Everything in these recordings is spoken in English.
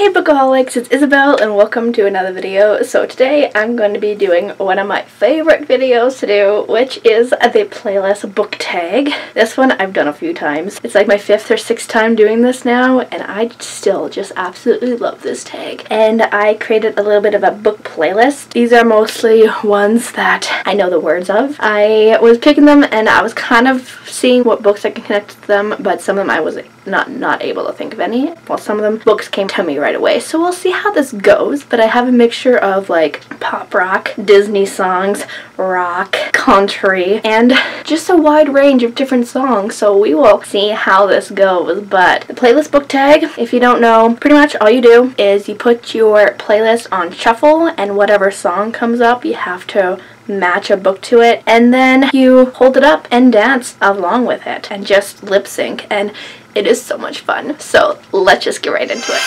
Hey bookaholics, it's Isabel and welcome to another video. So today I'm going to be doing one of my favorite videos to do, which is the playlist book tag. This one I've done a few times. It's like my 5th or 6th time doing this now, and I still just absolutely love this tag. And I created a little bit of a book playlist. These are mostly ones that I know the words of. I was picking them and I was kind of seeing what books I can connect to them, but some of them I was not able to think of any. Well, some of them books came to me right away, so we'll see how this goes. But I have a mixture of like pop rock, Disney songs, rock, country, and just a wide range of different songs, so we will see how this goes. But the playlist book tag, if you don't know, pretty much all you do is you put your playlist on shuffle, and whatever song comes up you have to match a book to it, and then you hold it up and dance along with it and just lip sync, and it is so much fun. So let's just get right into it.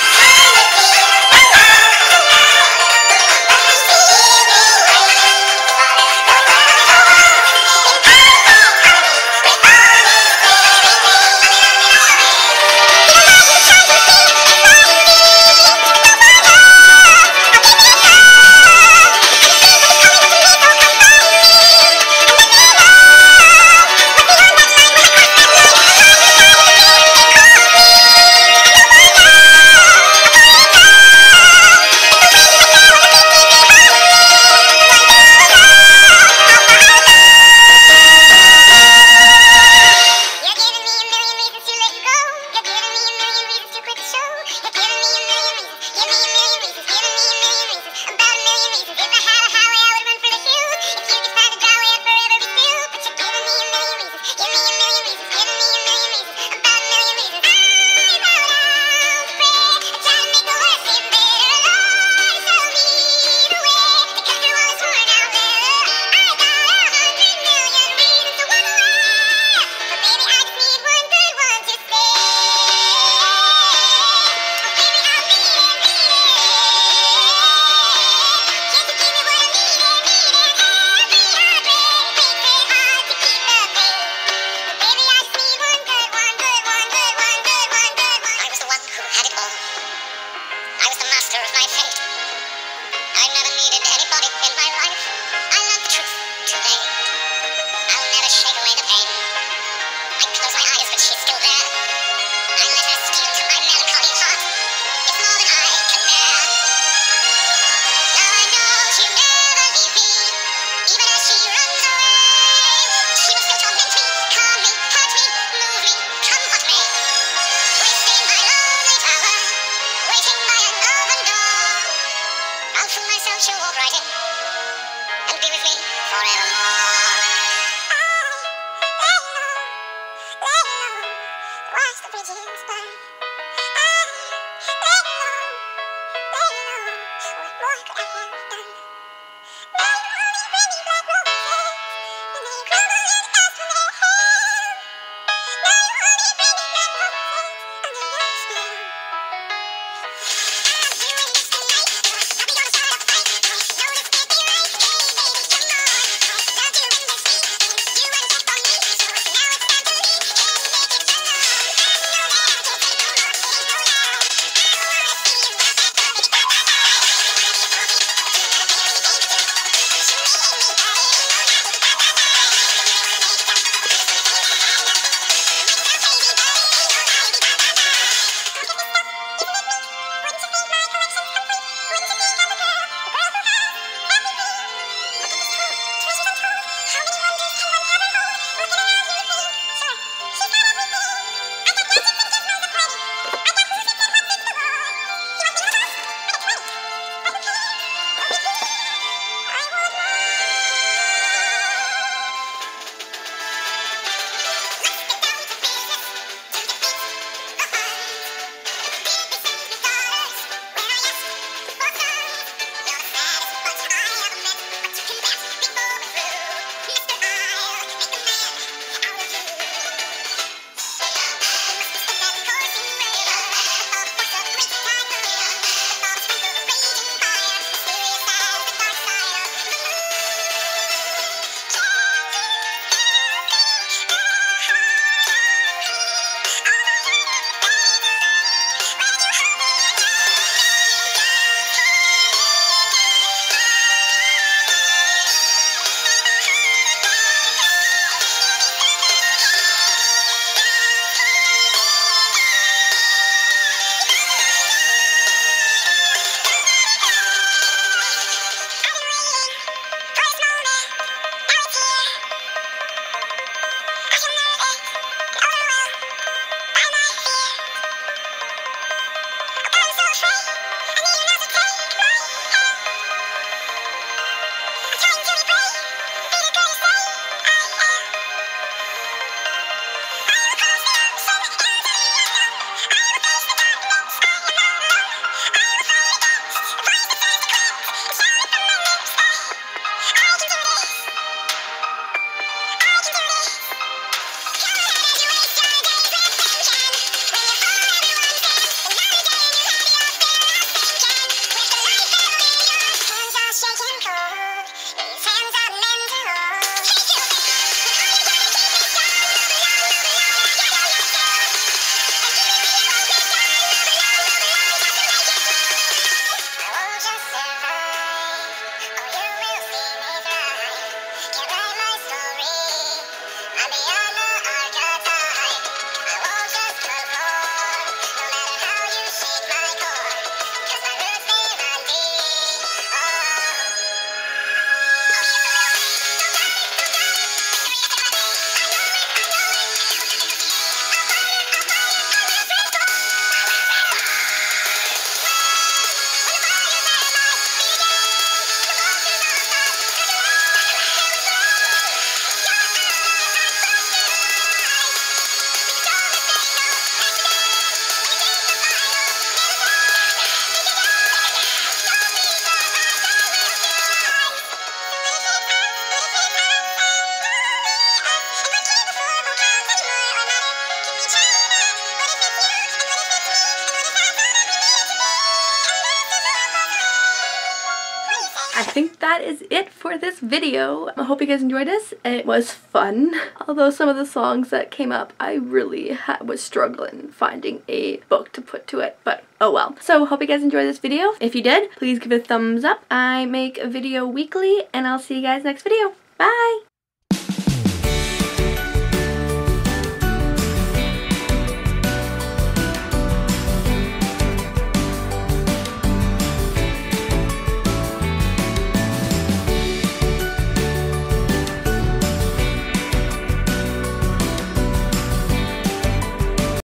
think that is it for this video. I hope you guys enjoyed this. It was fun. Although some of the songs that came up, I really was struggling finding a book to put to it, but oh well. So hope you guys enjoyed this video. If you did, please give it a thumbs up. I make a video weekly, and I'll see you guys next video. Bye!